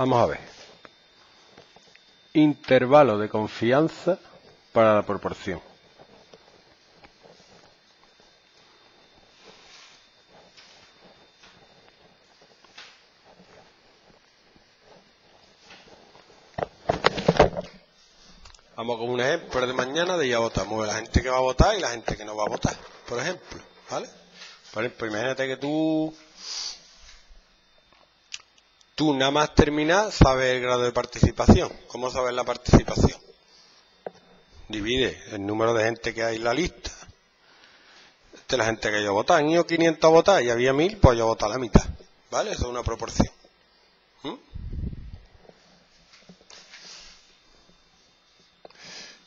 Vamos a ver. Intervalo de confianza para la proporción. Vamos con un ejemplo de mañana de ir a votar. Mueve la gente que va a votar y la gente que no va a votar, por ejemplo, ¿vale? Por ejemplo, imagínate que tú nada más terminar, sabes el grado de participación. ¿Cómo sabes la participación? Divide el número de gente que hay en la lista. Esta es la gente que yo voté. Han ido 500 a votar y había 1000, pues yo voté la mitad, ¿vale? Eso es una proporción.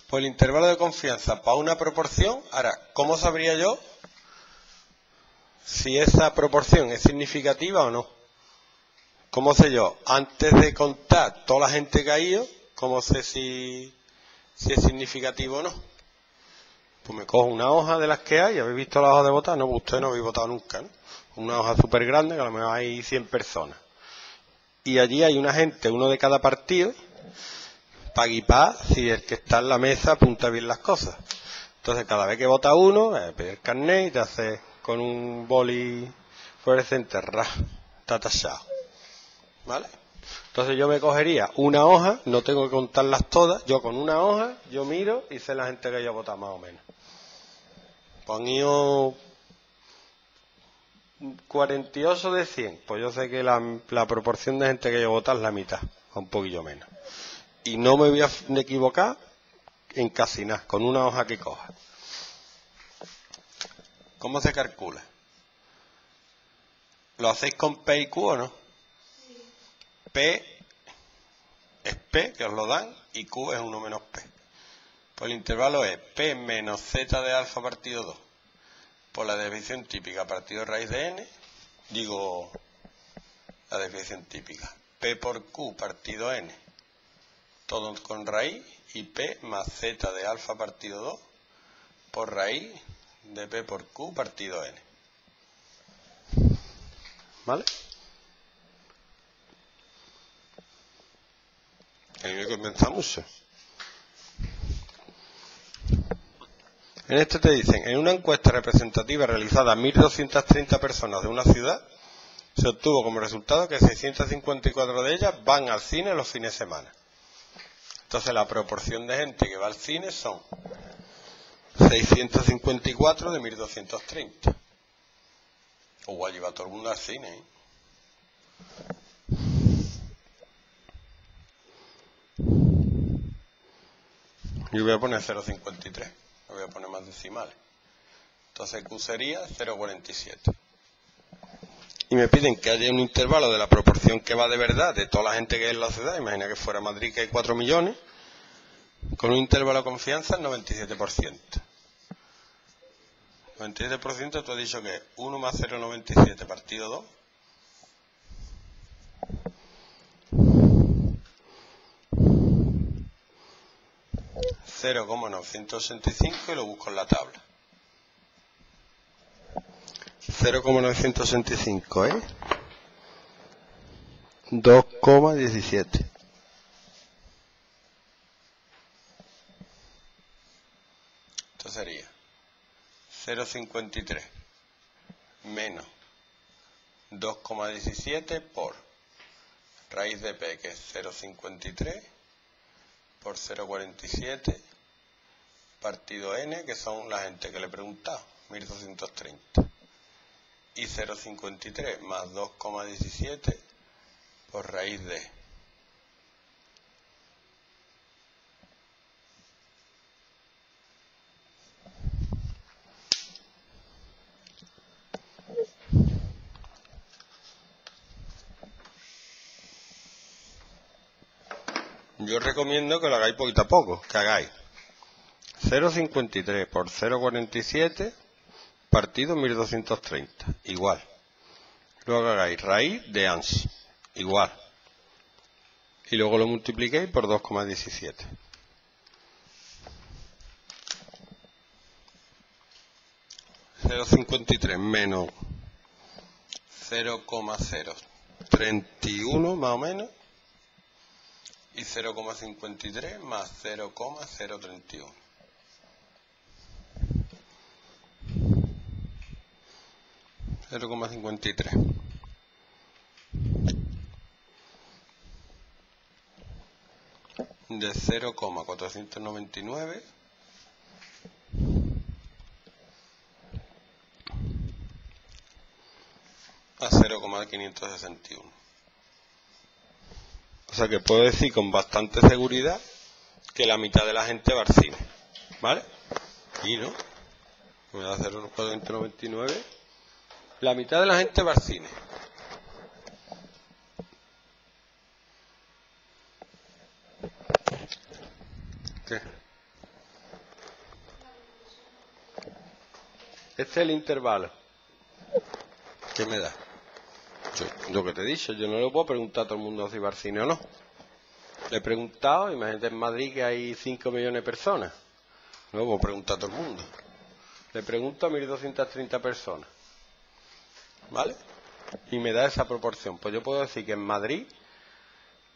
Pues el intervalo de confianza para una proporción. Ahora, ¿cómo sabría yo si esa proporción es significativa o no? ¿Cómo sé yo? Antes de contar toda la gente que ha ido, ¿cómo sé si es significativo o no? Pues me cojo una hoja de las que hay. ¿Habéis visto la hoja de votar? No, ustedes no habéis votado nunca, ¿no? Una hoja súper grande, que a lo mejor hay 100 personas. Y allí hay una gente, uno de cada partido, para guipar si el que está en la mesa apunta bien las cosas. Entonces, cada vez que vota uno, pide el carnet y te hace con un boli fluorescente, está tachado, ¿vale? Entonces yo me cogería una hoja, no tengo que contarlas todas, yo con una hoja, yo miro y sé la gente que yo he votado más o menos. Pues han ido 48 de 100, pues yo sé que la proporción de gente que yo he votado es la mitad, o un poquillo menos. Y no me voy a equivocar en casi nada, con una hoja que coja. ¿Cómo se calcula? ¿Lo hacéis con P y Q o no? Sí. P es P, que os lo dan, y Q es 1 menos P. Pues el intervalo es P menos Z de alfa partido 2. Por la desviación típica, partido raíz de N, digo la desviación típica. P por Q partido N. Todo con raíz y P más Z de alfa partido 2 por raíz de P por Q partido N. ¿Vale? Ahí me compensa mucho. En este te dicen, en una encuesta representativa realizada a 1.230 personas de una ciudad, se obtuvo como resultado que 654 de ellas van al cine los fines de semana. Entonces la proporción de gente que va al cine son 654 de 1.230. O allí va todo el mundo al cine, ¿eh? Yo voy a poner 0,53. No voy a poner más decimales. Entonces Q sería 0,47. Y me piden que haya un intervalo de la proporción que va de verdad de toda la gente que hay en la ciudad. Imagina que fuera Madrid, que hay 4 millones, con un intervalo de confianza del 97%. 97% tú has dicho que es 1 más 0,97 partido 2. 0,985 y lo busco en la tabla. 0,985, ¿eh? 2,17. Esto sería 0,53 menos 2,17 por raíz de P, que es 0,53 por 0,47 partido N, que son la gente que le he preguntado, 1.230. Y 0,53 más 2,17 por raíz de 0,53. Yo recomiendo que lo hagáis poquito a poco, que hagáis 0,53 por 0,47 partido 1.230, igual. Luego hagáis raíz de ANSI, igual. Y luego lo multipliquéis por 2,17. ...0,53 menos 0,031 más o menos, y 0,53 más 0,031. De 0,499 a 0,561. O sea que puedo decir con bastante seguridad que la mitad de la gente va al cine, ¿vale? Y no, me da 0,499. La mitad de la gente va al cine. ¿Qué? Este es el intervalo. ¿Qué me da? Yo que te he dicho, yo no le puedo preguntar a todo el mundo si va al cine o no. Le he preguntado, imagínate en Madrid que hay 5 millones de personas. No le puedo preguntar a todo el mundo. Le pregunto a 1.230 personas. ¿Vale? Y me da esa proporción. Pues yo puedo decir que en Madrid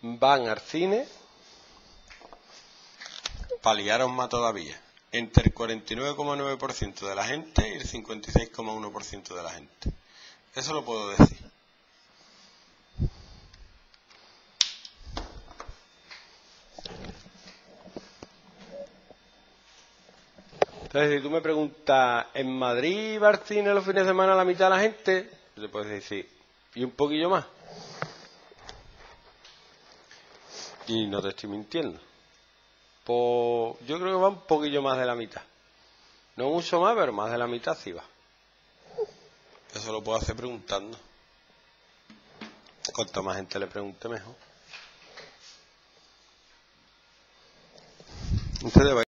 van al cine, paliaros más todavía, entre el 49,9% de la gente y el 56,1% de la gente. Eso lo puedo decir. Entonces, si tú me preguntas, ¿en Madrid va al cine los fines de semana la mitad de la gente? Yo te puedo decir sí, y un poquillo más. Y no te estoy mintiendo. Pues yo creo que va un poquillo más de la mitad. No mucho más, pero más de la mitad sí va. Eso lo puedo hacer preguntando. Cuanto más gente le pregunte, mejor. Entonces,